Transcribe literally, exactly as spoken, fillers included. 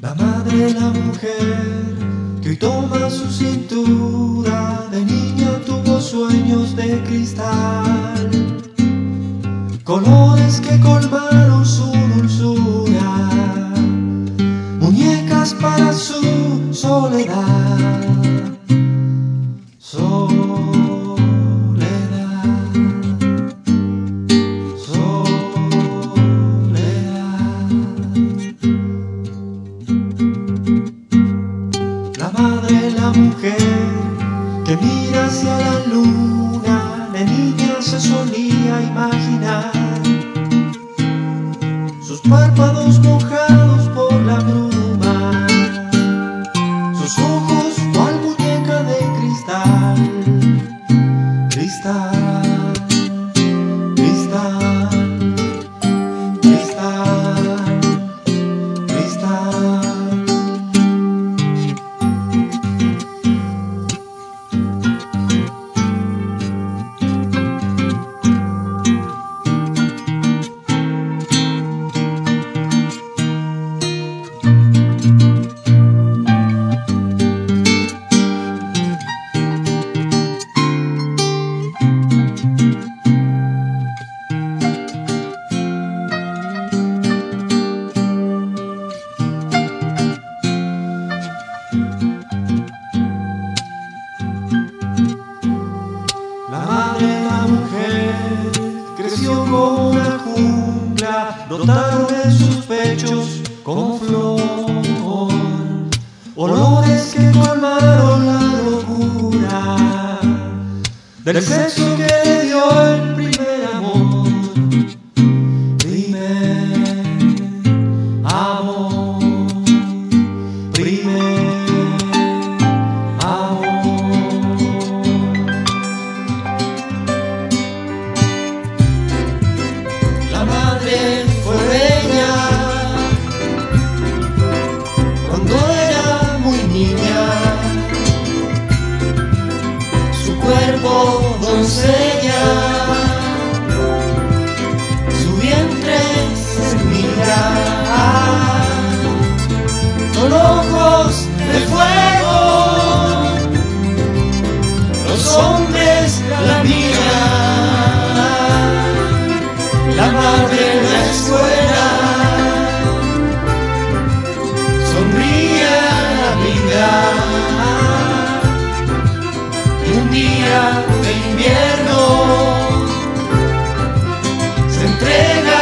La madre, la mujer que hoy toma su cintura, de niña tuvo sueños de cristal, colores que colmaron su dulzura, muñecas para su soledad. La mujer que mira hacia la luna, de niña se solía imaginar sus párpados mojados por la bruma, sus ojos cual muñeca de cristal, cristal, cristal, cristal, cristal. Creció como una jungla, brotaron en sus pechos como flor, olores que colmaron la locura del sexo que le dio el primer amor, primer amor, primer. Su vientre se mira con ojos de fuego, los hombres la miran, la madre en la escuela sonríe a la vida, y un día de invierno se entrega.